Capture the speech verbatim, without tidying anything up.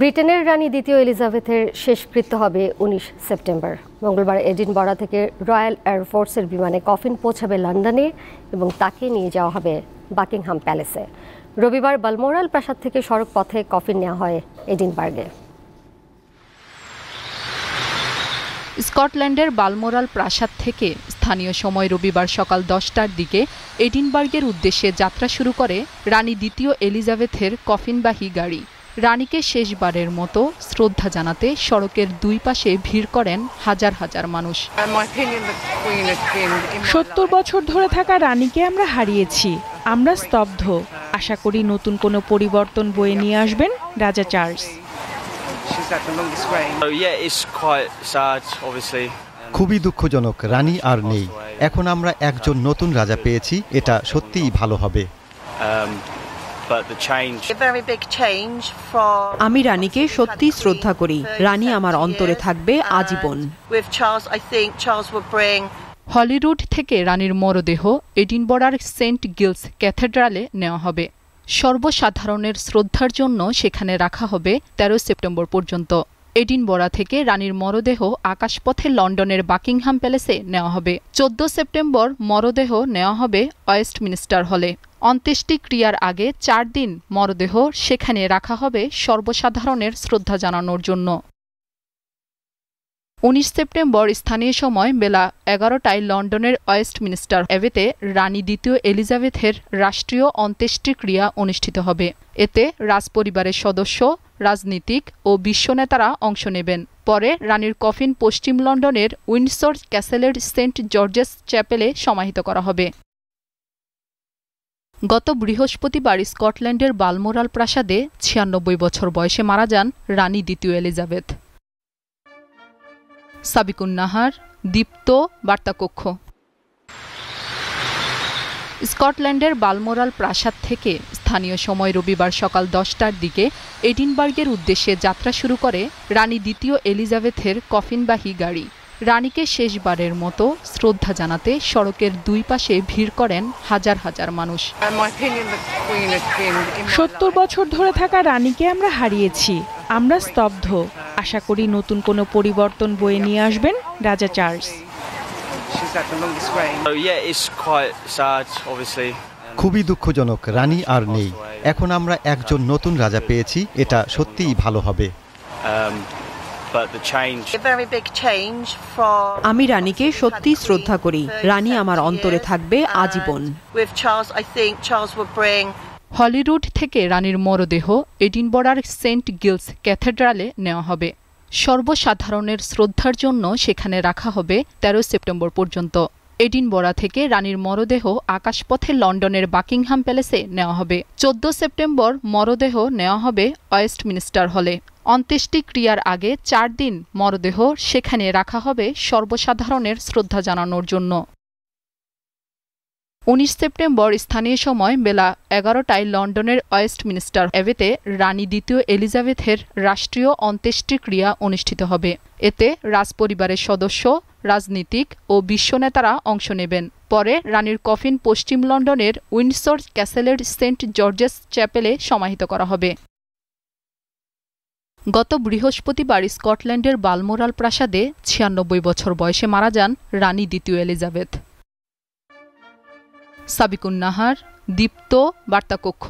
ব্রিটেনের রানী দ্বিতীয় এলিজাবেথের শেষকৃত্য হবে উনিশ সেপ্টেম্বর। মঙ্গলবার এডিনবারা থেকে রয়্যাল এয়ার ফোর্সের বিমানে কফিন পৌঁছাবে লন্ডনে এবং তাকে নিয়ে যাওয়া হবে বাকিংহাম প্যালেসে। রবিবার বালমোরাল প্রাসাদ থেকে সড়ক পথে কফিন নেওয়া হয় এডিনবার্গে। স্কটল্যান্ডের বালমোরাল প্রাসাদ থেকে স্থানীয় সময় রবিবার সকাল দশটার দিকে এডিনবার্গের উদ্দেশ্যে যাত্রা শুরু করে রানী দ্বিতীয় এলিজাবেথের কফিনবাহী গাড়ি। রানীকে শেষবারের মতো শ্রদ্ধা জানাতে সড়কের দুই পাশে ভিড় করেন হাজার হাজার মানুষ। সত্তর বছর ধরে থাকা রানীকে আমরা হারিয়েছি, আমরা স্তব্ধ। আশা করি নতুন কোনো পরিবর্তন বয়ে নিয়ে আসবেন রাজা চার্লস। খুবই দুঃখজনক, রানী আর নেই। এখন আমরা একজন নতুন রাজা পেয়েছি, এটা সত্যিই ভালো হবে। আমি রানীকে সত্যি শ্রদ্ধা করি, রানী আমার অন্তরে থাকবে আজীবন। হলিরুড থেকে রানীর মরদেহ এডিনবরার সেন্ট গিলস ক্যাথেড্রালে নেওয়া হবে। সর্বসাধারণের শ্রদ্ধার জন্য সেখানে রাখা হবে তেরো সেপ্টেম্বর পর্যন্ত। এডিনবরা থেকে রানীর মরদেহ আকাশপথে লন্ডনের বাকিংহাম প্যালেসে নেওয়া হবে। চোদ্দ সেপ্টেম্বর মরদেহ নেওয়া হবে ওয়েস্টমিনিস্টার হলে। অন্ত্যেষ্টিক্রিয়ার আগে চার দিন মরদেহ সেখানে রাখা হবে সর্বসাধারণের শ্রদ্ধা জানানোর জন্য। উনিশ সেপ্টেম্বর স্থানীয় সময় বেলা এগারোটায় লন্ডনের ওয়েস্টমিনিস্টার অ্যাবেতে রানী দ্বিতীয় এলিজাবেথের রাষ্ট্রীয় অন্ত্যেষ্টিক্রিয়া অনুষ্ঠিত হবে। এতে রাজপরিবারের সদস্য, রাজনীতিক ও বিশ্বনেতারা অংশ নেবেন। পরে রানীর কফিন পশ্চিম লন্ডনের উইন্ডসর ক্যাসেলের সেন্ট জর্জেস চ্যাপেলে সমাহিত করা হবে। গত বৃহস্পতিবার স্কটল্যান্ডের বালমোরাল প্রাসাদে ছিয়ানব্বই বছর বয়সে মারা যান রানী দ্বিতীয় এলিজাবেথ। সাবিকুন নাহার, দীপ্ত, বার্তাকক্ষ। স্কটল্যান্ডের বালমোরাল প্রাসাদ থেকে স্থানীয় সময় রবিবার সকাল দশটার দিকে এডিনবার্গের উদ্দেশ্যে যাত্রা শুরু করে রানী দ্বিতীয় এলিজাবেথের কফিনবাহী গাড়ি। রানীকে শেষবারের মতো শ্রদ্ধা জানাতে সড়কের দুই পাশে ভিড় করেন হাজার হাজার মানুষ। সত্তর বছর ধরে থাকা রানীকে আমরা হারিয়েছি, আমরা স্তব্ধ। আশা করি নতুন কোনো পরিবর্তন বয়ে নিয়ে আসবেন রাজা চার্লস। খুবই দুঃখজনক, রানী আর নেই। এখন আমরা একজন নতুন রাজা পেয়েছি, এটা সত্যিই ভালো হবে। আমি রানীকে সত্যি শ্রদ্ধা করি, রানী আমার অন্তরে থাকবে আজীবন। হলিরুড থেকে রানীর মরদেহ এডিনবরার সেন্ট গিলস ক্যাথেড্রালে নেওয়া হবে। সর্বসাধারণের শ্রদ্ধার জন্য সেখানে রাখা হবে তেরো সেপ্টেম্বর পর্যন্ত। এডিনবরা থেকে রানীর মরদেহ আকাশপথে লন্ডনের বাকিংহাম প্যালেসে নেওয়া হবে। চোদ্দ সেপ্টেম্বর মরদেহ নেওয়া হবে ওয়েস্টমিনিস্টার হলে। অন্ত্যেষ্টিক্রিয়ার আগে চার দিন মরদেহ সেখানে রাখা হবে সর্বসাধারণের শ্রদ্ধা জানানোর জন্য। উনিশ সেপ্টেম্বর স্থানীয় সময় বেলা এগারোটায় লন্ডনের ওয়েস্টমিনিস্টার অ্যাবেতে রানী দ্বিতীয় এলিজাবেথের রাষ্ট্রীয় অন্ত্যেষ্টিক্রিয়া অনুষ্ঠিত হবে। এতে রাজপরিবারের সদস্য, রাজনীতিক ও বিশ্বনেতারা অংশ নেবেন। পরে রানীর কফিন পশ্চিম লন্ডনের উইন্ডসর ক্যাসেলের সেন্ট জর্জেস চ্যাপেলে সমাহিত করা হবে। গত বৃহস্পতিবার স্কটল্যান্ডের বালমোরাল প্রাসাদে ছিয়ানব্বই বছর বয়সে মারা যান রানী দ্বিতীয় এলিজাবেথ। সাবিকুন নাহার, দীপ্ত, বার্তাকক্ষ।